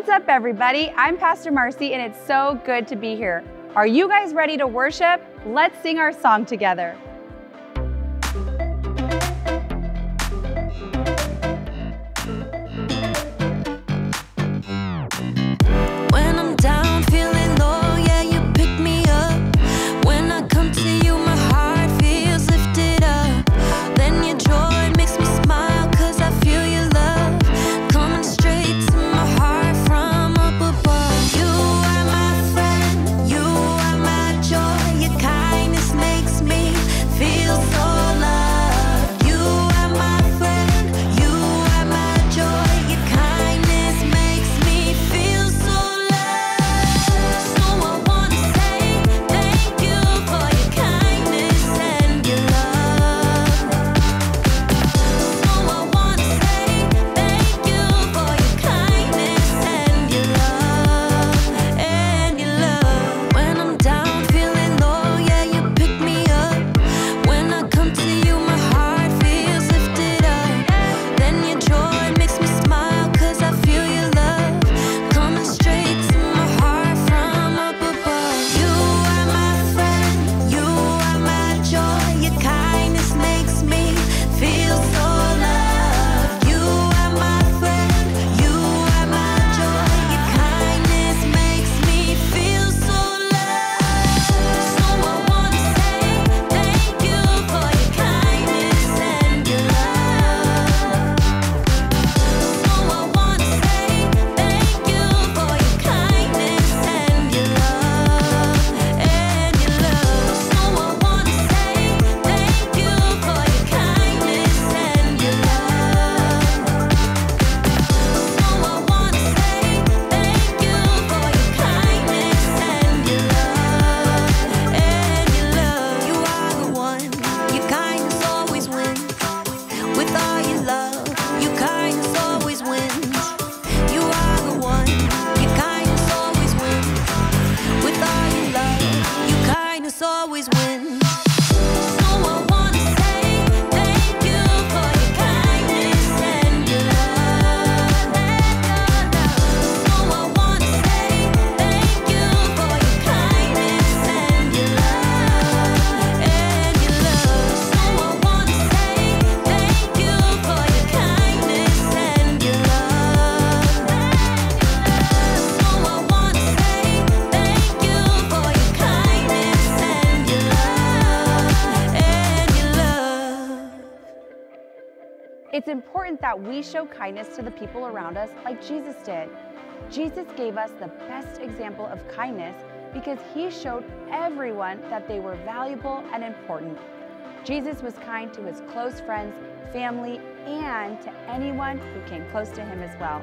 What's up, everybody? I'm Pastor Marcy, and it's so good to be here. Are you guys ready to worship? Let's sing our song together. It's important that we show kindness to the people around us like Jesus did. Jesus gave us the best example of kindness because he showed everyone that they were valuable and important. Jesus was kind to his close friends, family, and to anyone who came close to him as well.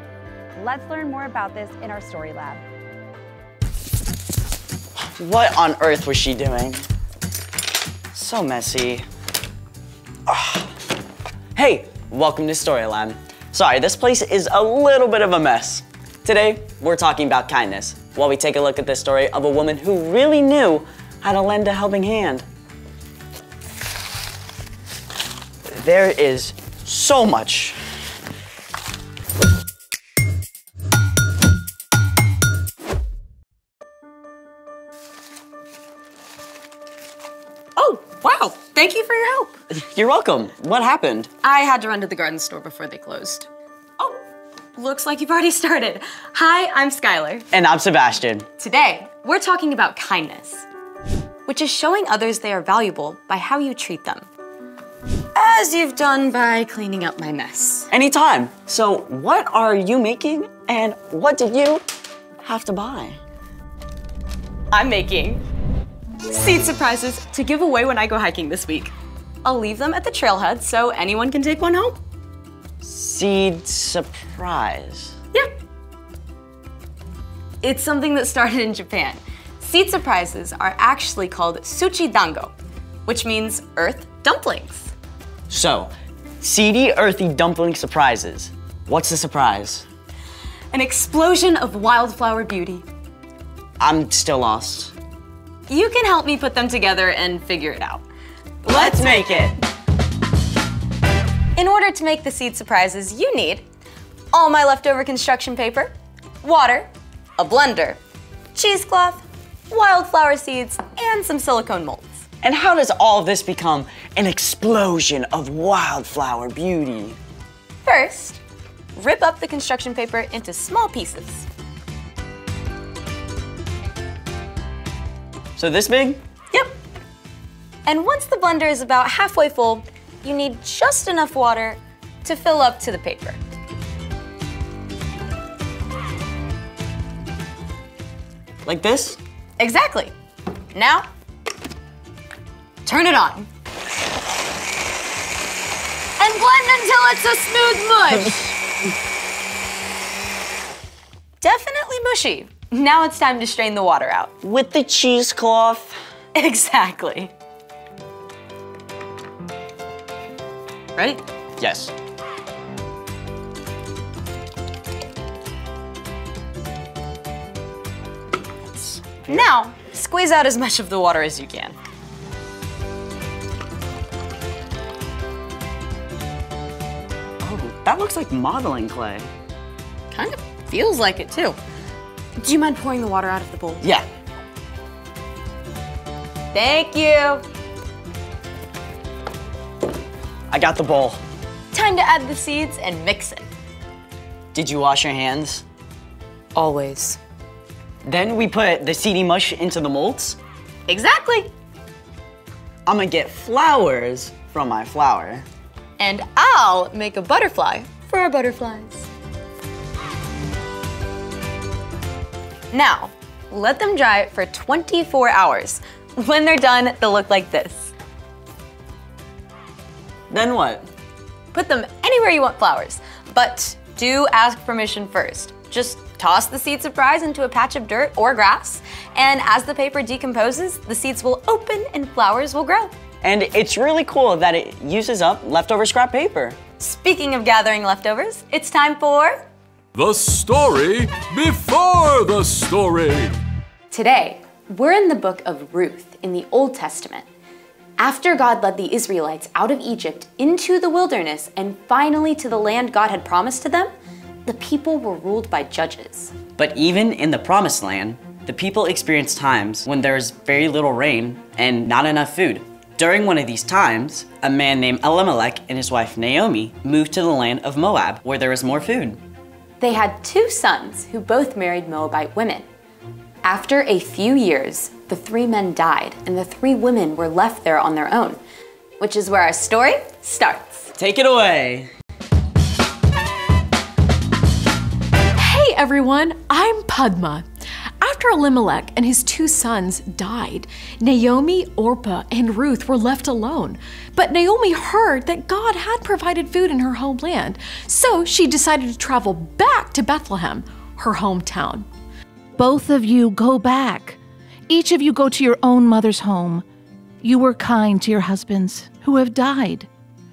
Let's learn more about this in our story lab. What on earth was she doing? So messy. Oh. Hey! Welcome to Story Lab. Sorry, this place is a little bit of a mess. Today, we're talking about kindness while we take a look at the story of a woman who really knew how to lend a helping hand. There is so much. Oh, wow. Thank you for your help. You're welcome. What happened? I had to run to the garden store before they closed. Oh, looks like you've already started. Hi, I'm Skylar. And I'm Sebastian. Today, we're talking about kindness, which is showing others they are valuable by how you treat them. As you've done by cleaning up my mess. Anytime. So what are you making and what did you have to buy? I'm making seed surprises to give away when I go hiking this week. I'll leave them at the trailhead so anyone can take one home. Seed surprise. Yeah. It's something that started in Japan. Seed surprises are actually called suchi dango, which means earth dumplings. So, seedy, earthy dumpling surprises. What's the surprise? An explosion of wildflower beauty. I'm still lost. You can help me put them together and figure it out. Let's make it! In order to make the seed surprises, you need all my leftover construction paper, water, a blender, cheesecloth, wildflower seeds, and some silicone molds. And how does all this become an explosion of wildflower beauty? First, rip up the construction paper into small pieces. So this big? Yep. And once the blender is about halfway full, you need just enough water to fill up to the paper. Like this? Exactly. Now, turn it on. And blend until it's a smooth mush. Definitely mushy. Now it's time to strain the water out. With the cheesecloth? Exactly. Ready? Yes. Now, squeeze out as much of the water as you can. Oh, that looks like modeling clay. Kind of feels like it, too. Do you mind pouring the water out of the bowl? Yeah. Thank you. I got the bowl. Time to add the seeds and mix it. Did you wash your hands? Always. Then we put the seedy mush into the molds? Exactly. I'm gonna get flowers from my flower. And I'll make a butterfly for our butterflies. Now, let them dry for 24 hours. When they're done, they'll look like this. Then what? Put them anywhere you want flowers, but do ask permission first. Just toss the seed surprise into a patch of dirt or grass, and as the paper decomposes, the seeds will open and flowers will grow. And it's really cool that it uses up leftover scrap paper. Speaking of gathering leftovers, it's time for the story before the story. Today, we're in the book of Ruth in the Old Testament. After God led the Israelites out of Egypt into the wilderness and finally to the land God had promised to them, the people were ruled by judges. But even in the Promised Land, the people experienced times when there's very little rain and not enough food. During one of these times, a man named Elimelech and his wife Naomi moved to the land of Moab where there was more food. They had two sons who both married Moabite women. After a few years, the three men died and the three women were left there on their own, which is where our story starts. Take it away. Hey everyone, I'm Padma. After Elimelech and his two sons died, Naomi, Orpah, and Ruth were left alone. But Naomi heard that God had provided food in her homeland, so she decided to travel back to Bethlehem, her hometown. Both of you go back. Each of you go to your own mother's home. You were kind to your husbands who have died.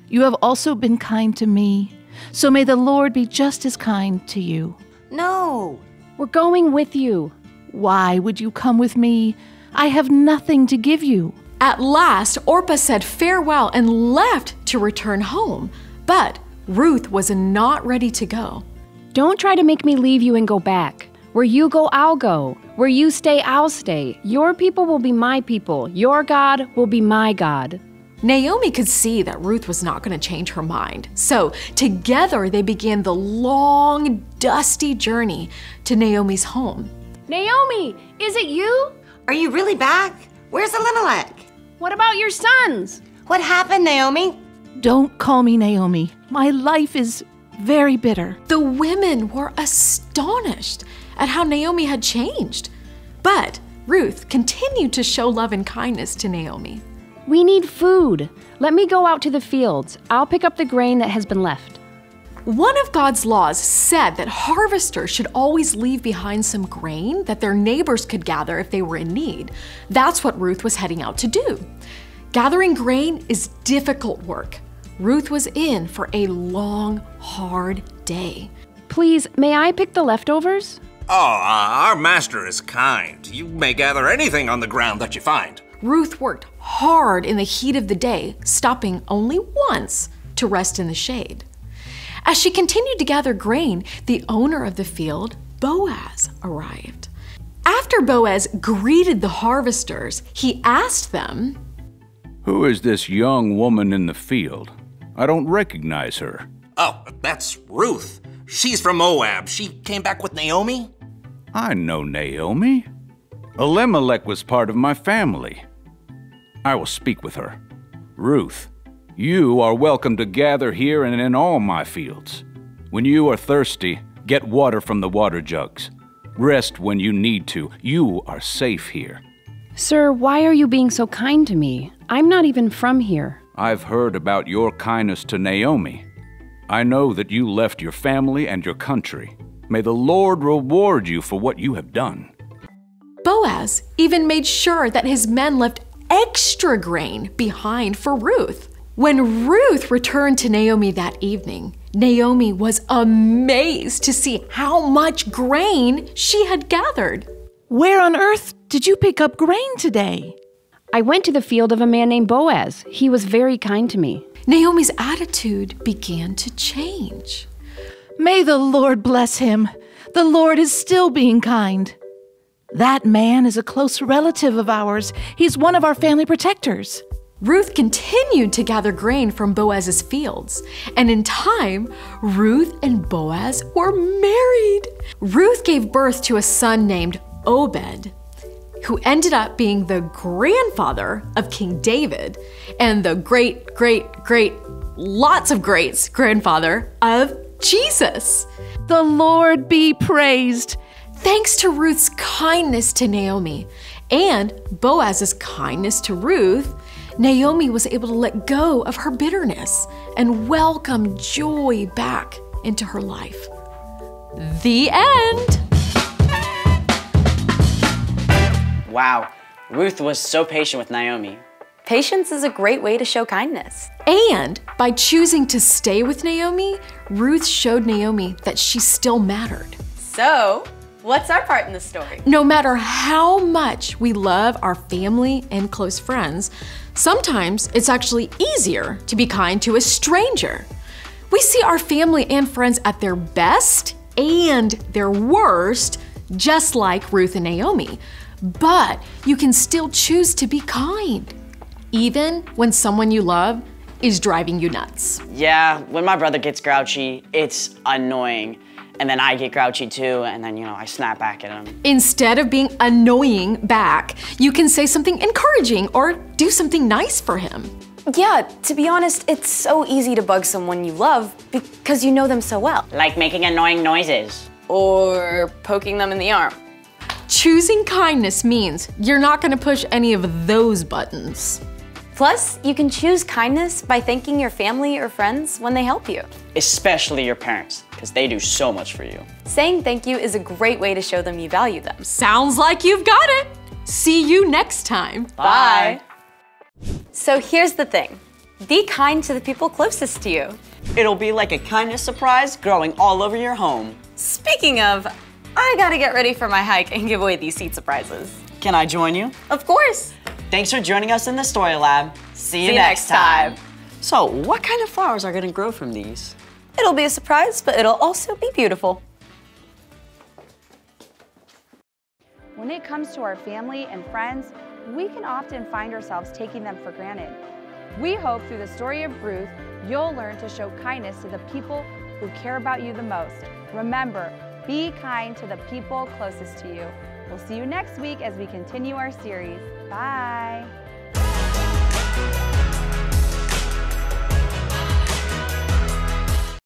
You have also been kind to me, so may the Lord be just as kind to you. No, we're going with you. Why would you come with me? I have nothing to give you. At last, Orpah said farewell and left to return home. But Ruth was not ready to go. Don't try to make me leave you and go back. Where you go, I'll go. Where you stay, I'll stay. Your people will be my people. Your God will be my God. Naomi could see that Ruth was not going to change her mind. So together they began the long, dusty journey to Naomi's home. Naomi, is it you? Are you really back? Where's Elimelech? What about your sons? What happened, Naomi? Don't call me Naomi. My life is very bitter. The women were astonished at how Naomi had changed. But Ruth continued to show love and kindness to Naomi. We need food. Let me go out to the fields. I'll pick up the grain that has been left. One of God's laws said that harvesters should always leave behind some grain that their neighbors could gather if they were in need. That's what Ruth was heading out to do. Gathering grain is difficult work. Ruth was in for a long, hard day. Please, may I pick the leftovers? Oh, our master is kind. You may gather anything on the ground that you find. Ruth worked hard in the heat of the day, stopping only once to rest in the shade. As she continued to gather grain, the owner of the field, Boaz arrived. After Boaz greeted the harvesters, he asked them, "Who is this young woman in the field? I don't recognize her." "Oh, that's Ruth. She's from Moab. She came back with Naomi." "I know Naomi. Elimelech was part of my family. I will speak with her. Ruth, you are welcome to gather here and in all my fields. When you are thirsty, get water from the water jugs. Rest when you need to. You are safe here." "Sir, why are you being so kind to me? I'm not even from here." "I've heard about your kindness to Naomi. I know that you left your family and your country. May the Lord reward you for what you have done." Boaz even made sure that his men left extra grain behind for Ruth. When Ruth returned to Naomi that evening, Naomi was amazed to see how much grain she had gathered. "Where on earth did you pick up grain today?" "I went to the field of a man named Boaz. He was very kind to me." Naomi's attitude began to change. "May the Lord bless him. The Lord is still being kind. That man is a close relative of ours. He's one of our family protectors." Ruth continued to gather grain from Boaz's fields, and in time, Ruth and Boaz were married. Ruth gave birth to a son named Obed, who ended up being the grandfather of King David and the great grandfather of Jesus. The Lord be praised. Thanks to Ruth's kindness to Naomi and Boaz's kindness to Ruth, Naomi was able to let go of her bitterness and welcome joy back into her life. The end. Wow, Ruth was so patient with Naomi. Patience is a great way to show kindness. And by choosing to stay with Naomi, Ruth showed Naomi that she still mattered. So, what's our part in the story? No matter how much we love our family and close friends, sometimes it's actually easier to be kind to a stranger. We see our family and friends at their best and their worst, just like Ruth and Naomi. But you can still choose to be kind, even when someone you love is driving you nuts. Yeah, when my brother gets grouchy, it's annoying. And then I get grouchy too, and then, you know, I snap back at him. Instead of being annoying back, you can say something encouraging or do something nice for him. Yeah, to be honest, it's so easy to bug someone you love because you know them so well. Like making annoying noises. Or poking them in the arm. Choosing kindness means you're not going to push any of those buttons. Plus, you can choose kindness by thanking your family or friends when they help you. Especially your parents, because they do so much for you. Saying thank you is a great way to show them you value them. Sounds like you've got it. See you next time. Bye. So here's the thing. Be kind to the people closest to you. It'll be like a kindness surprise growing all over your home. Speaking of, I gotta get ready for my hike and give away these seed surprises. Can I join you? Of course. Thanks for joining us in the Story Lab. See you next time. So, what kind of flowers are gonna grow from these? It'll be a surprise, but it'll also be beautiful. When it comes to our family and friends, we can often find ourselves taking them for granted. We hope through the story of Ruth, you'll learn to show kindness to the people who care about you the most. Remember, be kind to the people closest to you. We'll see you next week as we continue our series. Bye.